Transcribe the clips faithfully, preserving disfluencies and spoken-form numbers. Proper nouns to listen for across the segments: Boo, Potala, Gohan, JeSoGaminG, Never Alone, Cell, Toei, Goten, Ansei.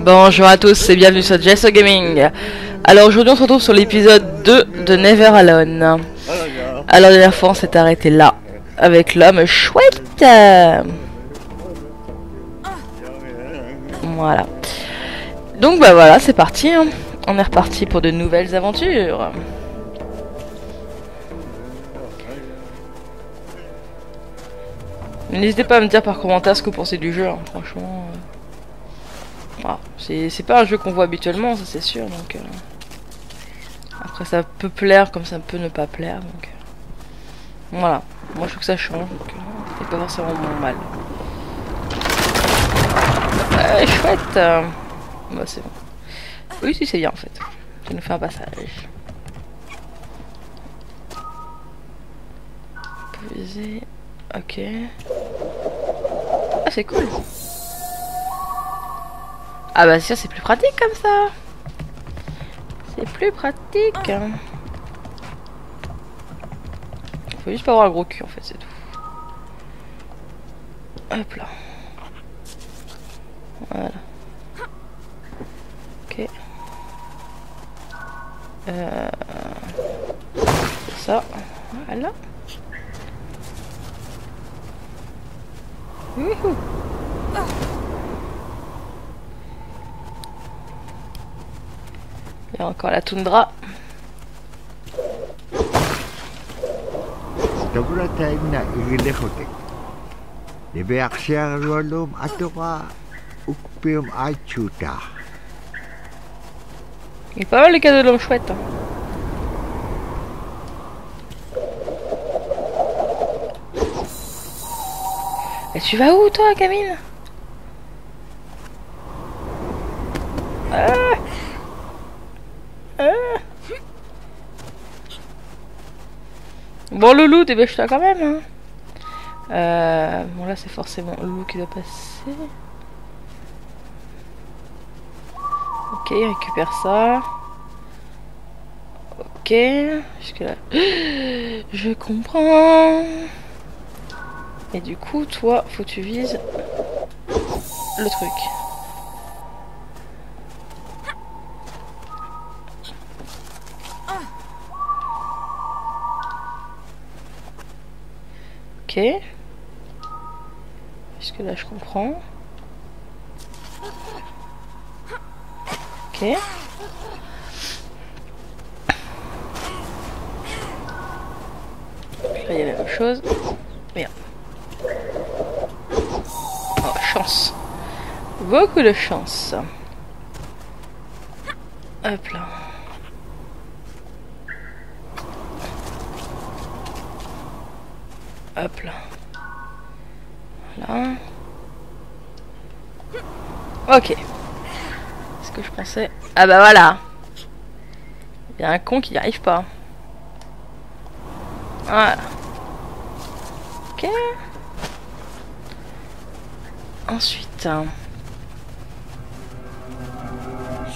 Bonjour à tous et bienvenue sur JeSoGaminG. Alors aujourd'hui on se retrouve sur l'épisode deux de Never Alone. Alors la dernière fois on s'est arrêté là avec l'homme chouette. Voilà. Donc bah voilà, c'est parti. Hein. On est reparti pour de nouvelles aventures. N'hésitez pas à me dire par commentaire ce que vous pensez du jeu, hein. Franchement. Euh... Voilà. C'est pas un jeu qu'on voit habituellement, ça c'est sûr. Donc, euh... Après ça peut plaire comme ça peut ne pas plaire. Donc... Voilà. Moi je trouve que ça change, donc euh... c'est pas forcément mal. Euh, chouette euh... Bah c'est bon. Oui, si c'est bien en fait. Ça nous fait un passage. Poser. Ok. Ah, c'est cool. Ah bah sûr, c'est plus pratique comme ça. C'est plus pratique. Faut juste pas avoir un gros cul en fait, c'est tout. Hop là. Voilà. Ok. Euh... Ça. Voilà. Wouhou. Il y a encore la toundra. Il est pas mal le cadeau de l'homme chouette. Et tu vas où toi, Camille? Ah ah. Bon, Loulou, dépêche-toi quand même. Hein. Euh, bon, là, c'est forcément Loulou qui doit passer. Ok, récupère ça. Ok, jusque-là. Je comprends. Et du coup, toi, faut que tu vises le truc. Ok. Puisque là, je comprends. Ok. Là, il y a la même chose. Merde. Chance. Beaucoup de chance. Hop là. Hop là. Voilà. Ok. C'est ce que je pensais. Ah bah voilà. Il y a un con qui n'y arrive pas. Voilà. Ok. Ensuite, hein. On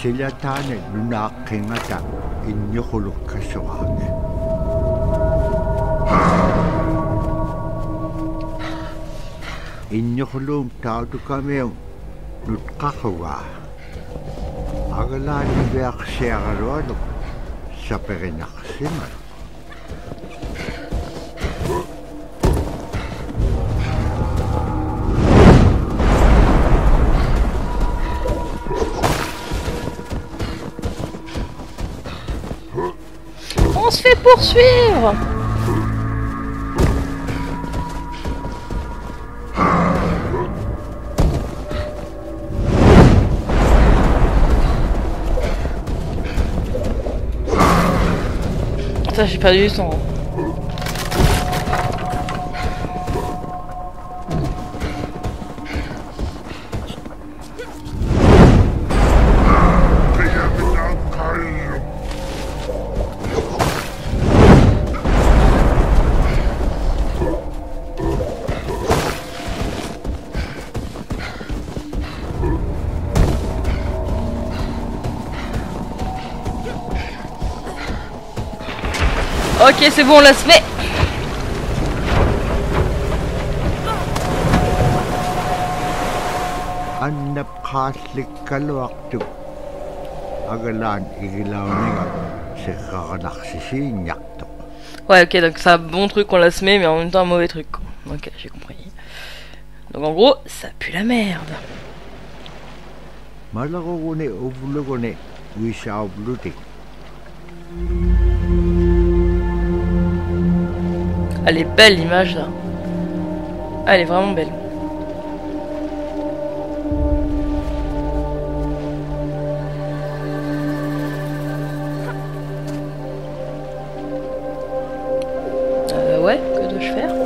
se fait poursuivre. Putain, j'ai perdu du temps. Ok, c'est bon, on la se met. أن نبقى سلك الوقت أغلان إغلاونيك سكاغ نخسسي نيكتو. Ouais, ok, donc c'est un bon truc, on la se met, mais en même temps un mauvais truc. Ok, j'ai compris. Donc en gros, ça pue la merde. Malagogone oblogone, wisha obluti. Elle est belle l'image là. Elle est vraiment belle. Euh ouais, que dois-je faire? Mmh.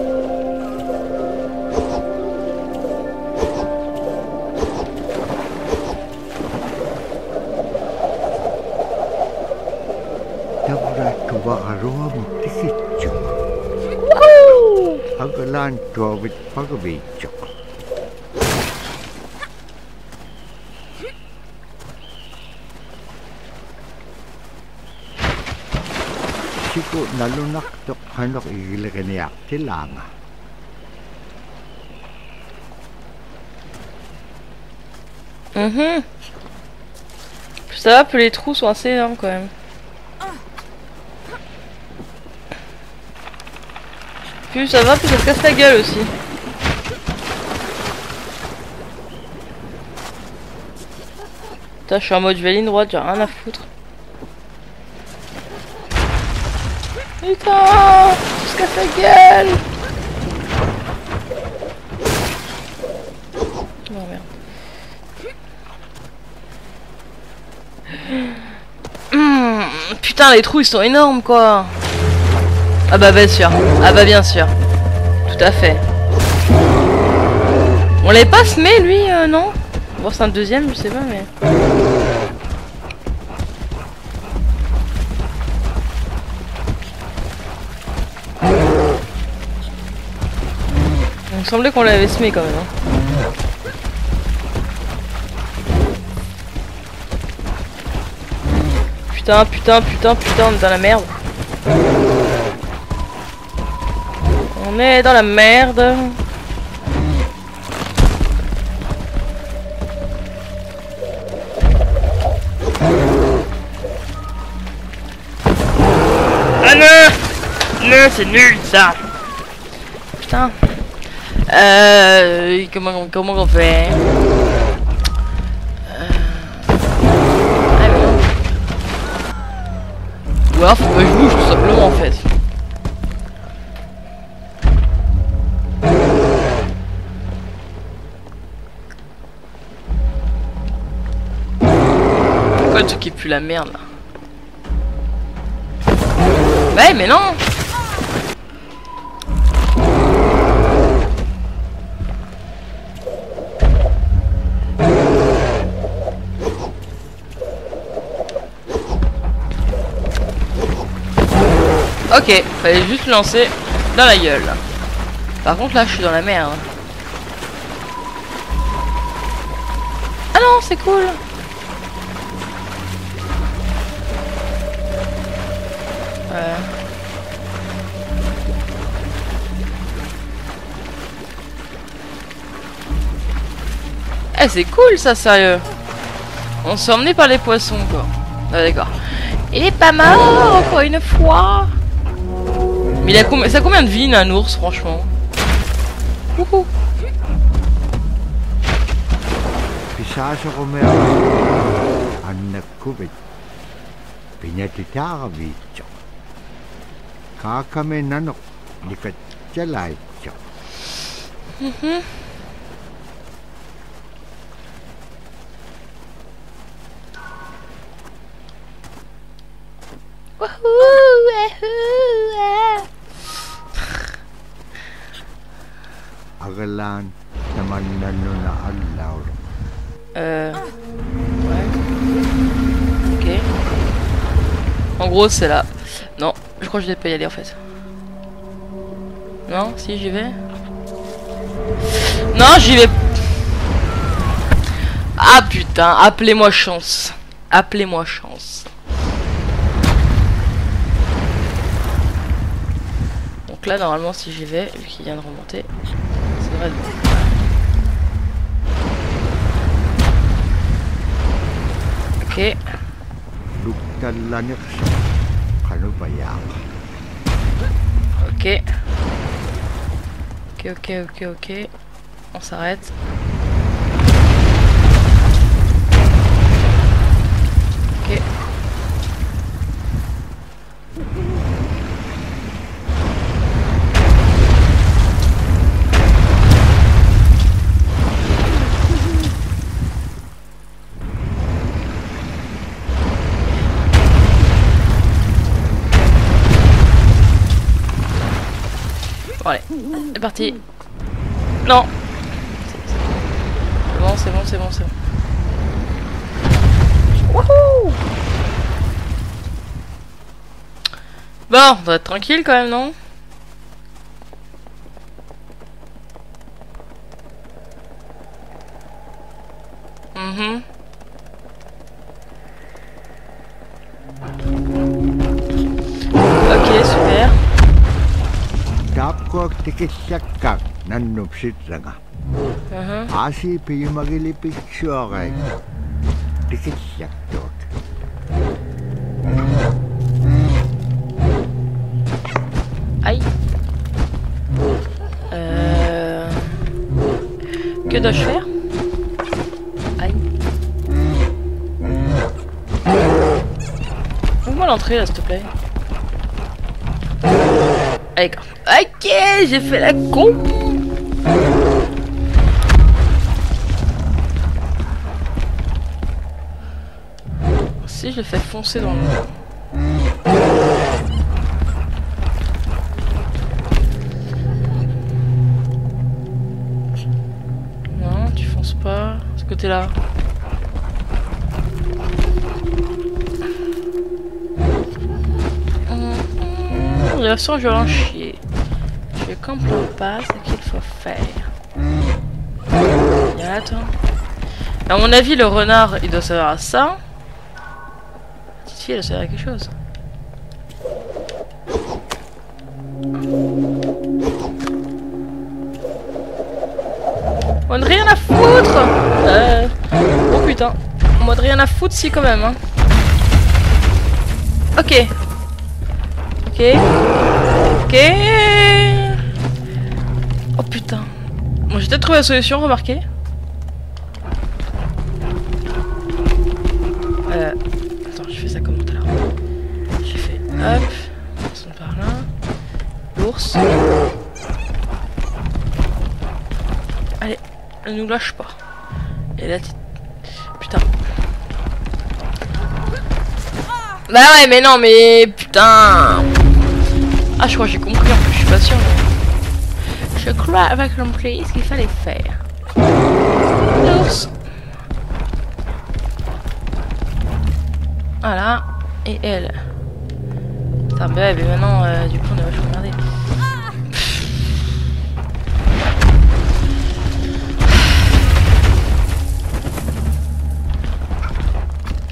Ça va, plus les trous sont assez énormes quand même. Plus ça va, plus ça se casse la gueule aussi. Putain, je suis en mode je vais ligne droite, j'ai rien à foutre. Putain, ça se casse la gueule. Non, merde. Mmh, putain, les trous ils sont énormes quoi. Ah bah bien sûr, ah bah bien sûr, tout à fait. On l'avait pas semé lui, euh, non? Bon c'est un deuxième, je sais pas mais... Il me semblait qu'on l'avait semé quand même. Hein. Putain, putain, putain, putain, on est dans la merde. On est dans la merde. Ah non, non c'est nul ça. Putain. Euh, comment comment on fait? Euh... Ou alors faut que je bouge tout simplement en fait. Qui pue la merde là. Ouais mais non. Ok, fallait juste lancer dans la gueule. Par contre là je suis dans la merde. Ah non c'est cool. Euh... Eh c'est cool ça, sérieux. On s'est emmené par les poissons quoi. Ah d'accord. Il est pas mort quoi une fois. Mais il a combien, ça a combien de vie un ours franchement? Coucou. Mm-hmm. Euh... Ouais. Ok. En gros c'est là. Non, je crois que je vais pas y aller en fait. Non, si j'y vais. Non, j'y vais. Ah putain, appelez-moi chance. Appelez-moi chance. Donc là, normalement, si j'y vais, vu qu'il vient de remonter, ça devrait être bon. Ok. Ok. Ok, ok, ok, ok. On s'arrête. Ok. Bon, allez, c'est parti. Non. C'est bon, c'est bon, c'est bon, c'est bon. Wouhou! Bon, on doit être tranquille quand même, non? Mhm. Ok, super. Aïe. Euh... Que dois-je faire? Aïe. Ouvre-moi l'entrée là, s'il te plaît. Ok, j'ai fait la con. Si je le fais foncer dans le... Non, tu fonces pas. Ce côté-là. De toute façon, je vais en chier. Je comprends pas ce qu'il faut faire. Là, attends. À mon avis, le renard, il doit savoir à ça. La petite fille, elle doit savoir à quelque chose. On a rien à foutre. Euh... Oh putain. On a rien à foutre si quand même. Hein. Ok. Ok. Ok. Oh putain. Bon, j'ai peut-être trouvé la solution, remarquez. Euh... Attends, je fais ça comment tout à l'heure. J'ai fait hop. Personne par là. L'ours. Allez, elle nous lâche pas. Et là, putain. Bah ouais, mais non, mais putain. Ah, je crois que j'ai compris, en plus je suis pas sûr. Mais... Je crois avoir compris ce qu'il fallait faire. L'ours. Voilà. Et elle. Putain, bah ouais, mais maintenant, euh, du coup, on est vachement merdé.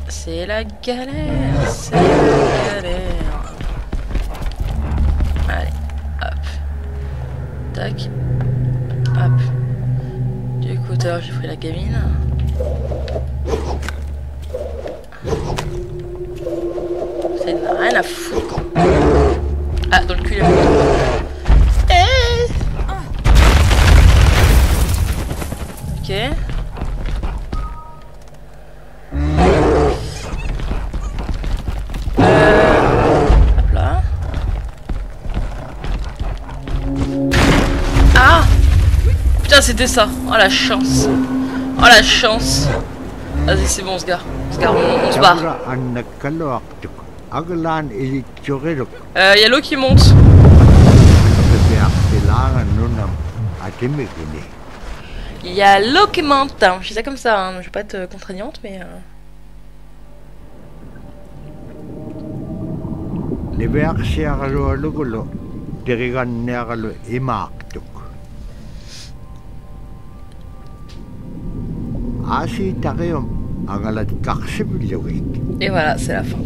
C'est la galère, c'est la galère. Tac. Hop. Du coup, tout à l'heure, j'ai pris la gamine. Ça n'a rien à foutre. Ah, dans le cul, il y a mon truc. Eh. Ok. C'était ça. Oh la chance. Oh la chance. Vas-y, c'est bon, ce gars. Ce gars, on, on se barre. Euh, y a l'eau qui monte. Il y a l'eau qui monte. Je dis ça comme ça, hein. Je vais pas être contraignante, mais... Euh... Et voilà, c'est la fin.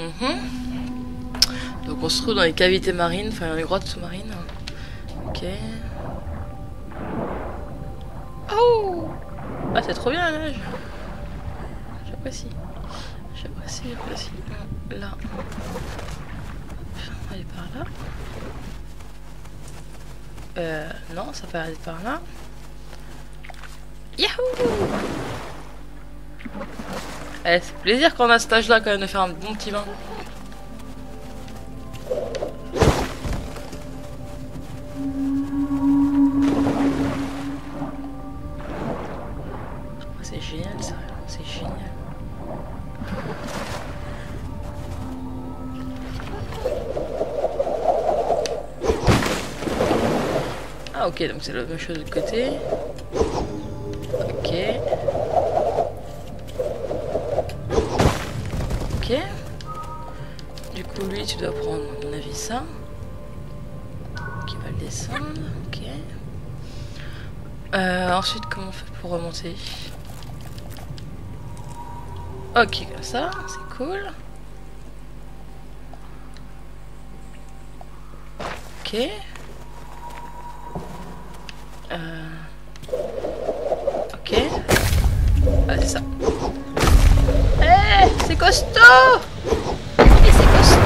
Mmh. Donc on se trouve dans les cavités marines, enfin dans les grottes sous-marines. Ok. Oh! Ah, c'est trop bien la neige! J'apprécie. J'apprécie, j'apprécie. Là. On va aller par là. Euh, non, ça va aller par là. Yahoo! Eh, c'est plaisir qu'on a ce stage là quand même de faire un bon petit bain. C'est génial, sérieux, c'est génial. Ah ok, donc c'est la même chose de l'autre côté. Ok. Ok. Du coup lui tu dois prendre à mon avis ça. Qui va le descendre. Ok. Euh, ensuite comment on fait pour remonter? Ok, comme ça, c'est cool. Ok. Euh... Ok. Ah, c'est ça. Eh, hey, c'est costaud. Et c'est costaud.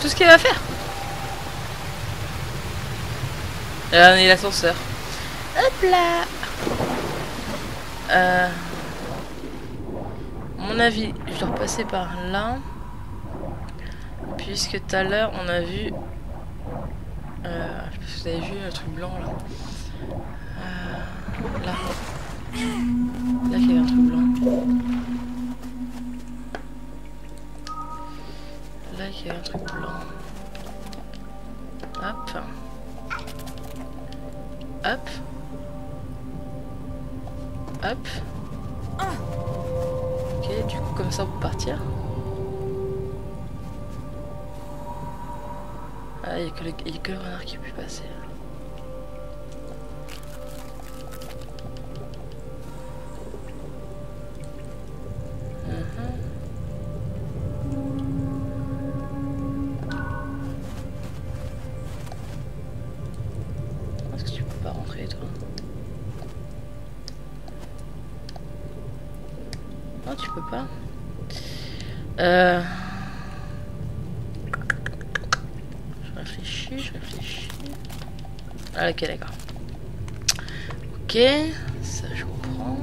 Tout ce qu'il va faire. Là, on est l'ascenseur. Hop là. Euh, à mon avis, je dois repasser par là. Puisque tout à l'heure, on a vu. Euh, je sais pas si vous avez vu le truc blanc là. Euh, là. Là, il y avait un truc blanc. Là, il y avait un truc blanc. Hop. Hop. Hop. Ok, du coup comme ça on peut partir. Ah, il n'y a que le renard qui peut passer. Uh-huh. Est-ce que tu peux pas rentrer toi? Non, tu peux pas. Euh... Je réfléchis, je réfléchis. Ah, ok, d'accord. Ok, ça je comprends.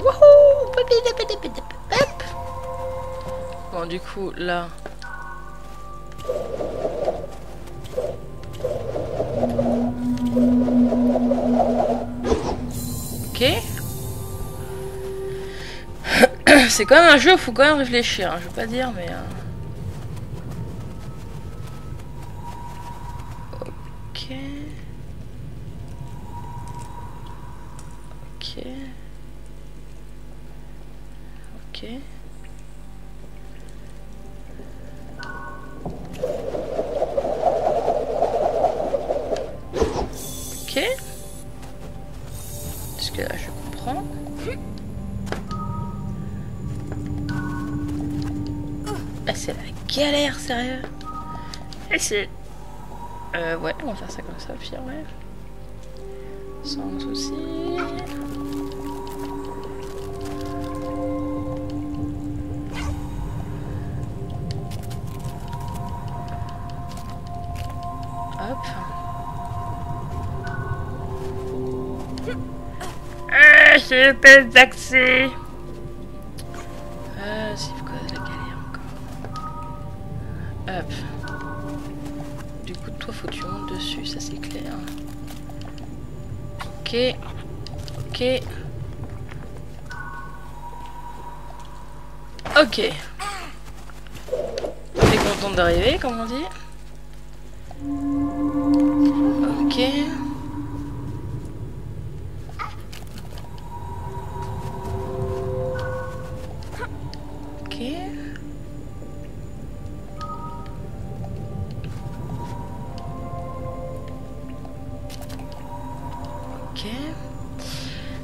Wouhou! Bon, du coup, là. Ok. C'est quand même un jeu, il faut quand même réfléchir, hein. Je veux pas dire, mais... Euh... Ok... Ok... Ok... Ok... Parce que là, je comprends... Ah, c'est la galère, sérieux. Et c'est... Euh, ouais, on va faire ça comme ça, pire, ouais. Sans souci. Hop. Ah, je pèse d'accès. Euh, c'est quoi la galère? Hop. Du coup, toi, faut que tu montes dessus, ça c'est clair. Ok. Ok. Ok. On est content d'arriver, comme on dit. Ok. Ok.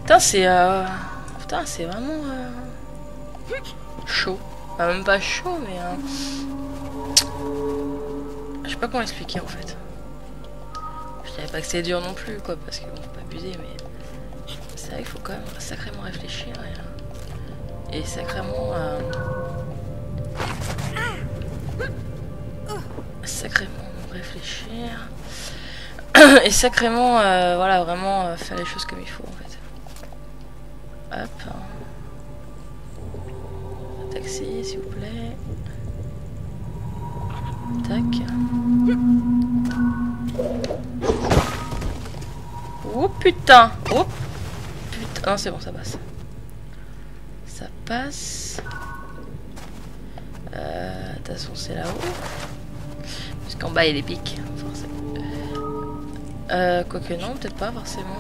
Putain, c'est euh... Putain, c'est vraiment euh... chaud. Enfin, même pas chaud, mais... Euh... je sais pas comment expliquer, en fait. Je savais pas que c'était dur non plus, quoi, parce que bon, faut pas abuser, mais... c'est vrai qu'il faut quand même sacrément réfléchir et, et sacrément... Euh... sacrément réfléchir... et sacrément, euh, voilà, vraiment euh, faire les choses comme il faut, en fait. Hop. Un taxi, s'il vous plaît. Tac. Oh putain. Oh putain. Non, c'est bon, ça passe. Ça passe. Euh, de toute façon, c'est là-haut. Parce qu'en bas, il y a des pics, forcément. Euh, quoique non, peut-être pas forcément.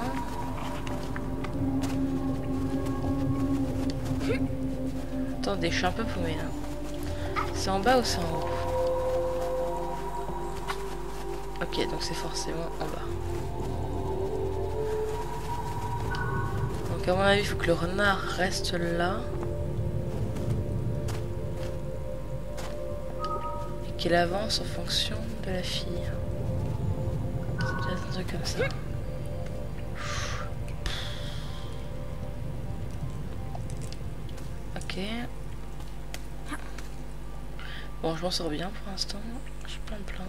Attendez, je suis un peu paumée là. C'est en bas ou c'est en haut? Ok, donc c'est forcément en bas. Donc à mon avis, il faut que le renard reste là. Et qu'il avance en fonction de la fille. Un truc comme ça. Ok. Bon, je m'en sors bien pour l'instant. Je suis plein de plans.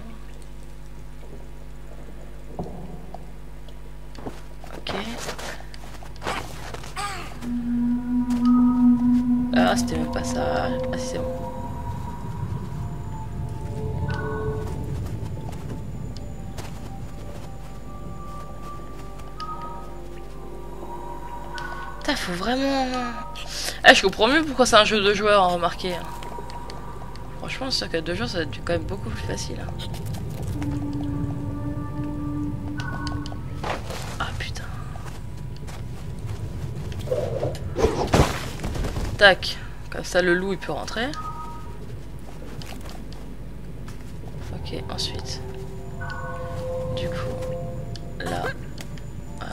Ok. Ah, c'était même pas ça. Ah, si, c'est bon. Putain, faut vraiment... Eh, je comprends mieux pourquoi c'est un jeu de joueurs, hein, remarquez. Franchement, c'est sûr qu'à deux joueurs, ça va être quand même beaucoup plus facile. Hein. Ah putain. Tac. Comme ça, le loup, il peut rentrer. Ok, ensuite. Du coup, là. Hop.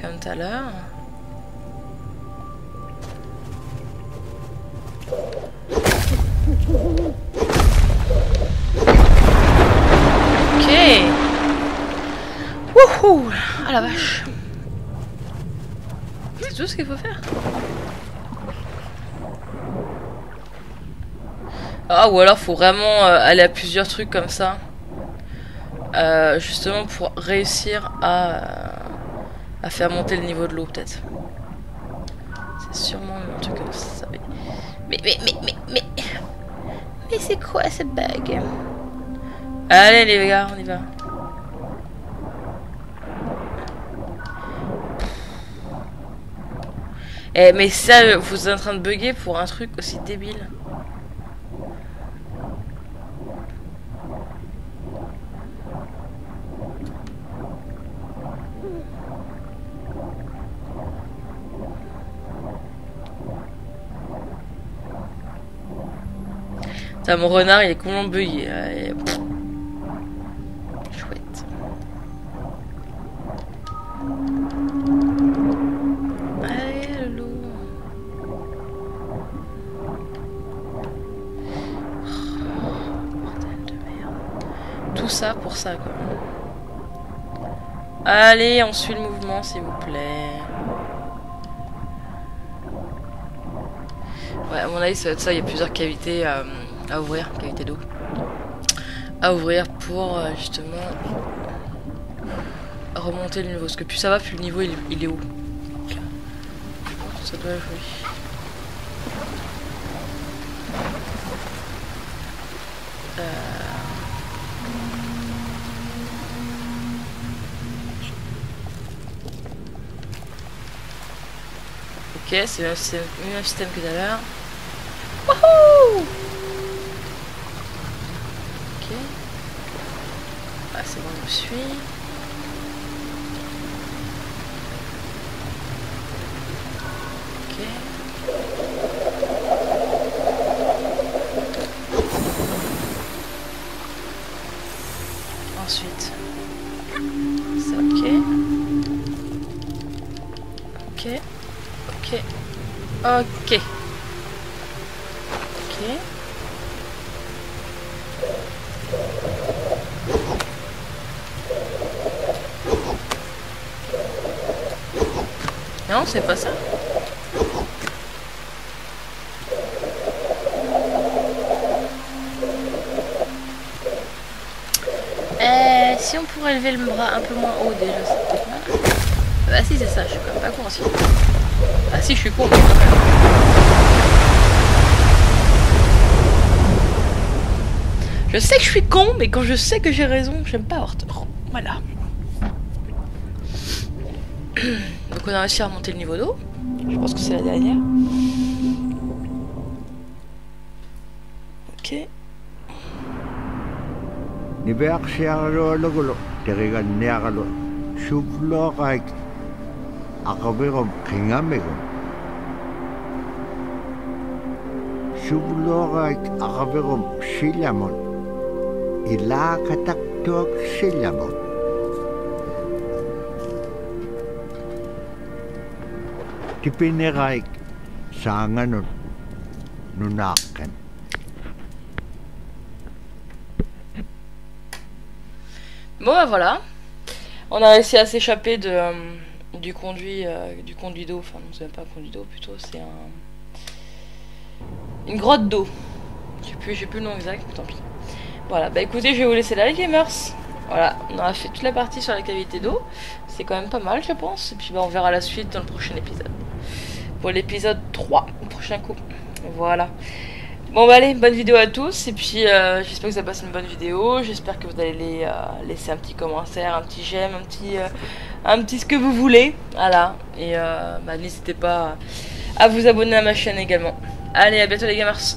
Comme tout à l'heure. Ok. Wouhou. Ah la vache. C'est tout ce qu'il faut faire. Ah ou alors faut vraiment euh, aller à plusieurs trucs comme ça. Euh, justement pour réussir à, euh, à faire monter le niveau de l'eau peut-être. C'est sûrement un truc comme ça. Mais... Mais, mais, mais, mais, mais... Mais c'est quoi cette bague? Allez les gars, on y va. Eh mais ça, vous êtes en train de bugger pour un truc aussi débile. Ça, mon renard il est complètement bugué. Et... chouette. Allez, le loup. Oh, bordel de merde. Tout ça pour ça, quoi. Allez, on suit le mouvement, s'il vous plaît. Ouais, à mon avis, ça va être ça. Il y a plusieurs cavités. Euh... à ouvrir, qualité d'eau à ouvrir pour euh, justement remonter le niveau, parce que plus ça va plus le niveau il, il est haut. Ça doit jouer. Euh... ok, c'est le même système que tout à l'heure. Wouhou! Ah, c'est bon, je me suis. Ok. Ensuite. C'est ok. Ok. Ok. Ok. Ok. Non, c'est pas ça. Euh, si on pourrait lever le bras un peu moins haut déjà, c'est peut-être là. Bah si, c'est ça, je suis quand même pas con aussi. Ah si, je suis con. Je sais que je suis con, mais quand je sais que j'ai raison, j'aime pas avoir tort. Voilà. Donc on a réussi à remonter le niveau d'eau. Je pense que c'est la dernière. Ok. Bon bah voilà, on a réussi à s'échapper de euh, du conduit euh, du conduit d'eau, enfin non c'est pas un conduit d'eau, plutôt c'est un... une grotte d'eau. J'ai plus, j'ai plus le nom exact, mais tant pis. Voilà, bah écoutez, je vais vous laisser là les gamers. Voilà, on a fait toute la partie sur la cavité d'eau. C'est quand même pas mal, je pense. Et puis bah, on verra la suite dans le prochain épisode. Pour l'épisode trois, au prochain coup. Voilà. Bon bah allez, bonne vidéo à tous. Et puis euh, j'espère que vous avez passé une bonne vidéo. J'espère que vous allez les, euh, laisser un petit commentaire, un petit j'aime, un petit euh, un petit ce que vous voulez. Voilà. Et euh, bah, n'hésitez pas à vous abonner à ma chaîne également. Allez, à bientôt les gamers.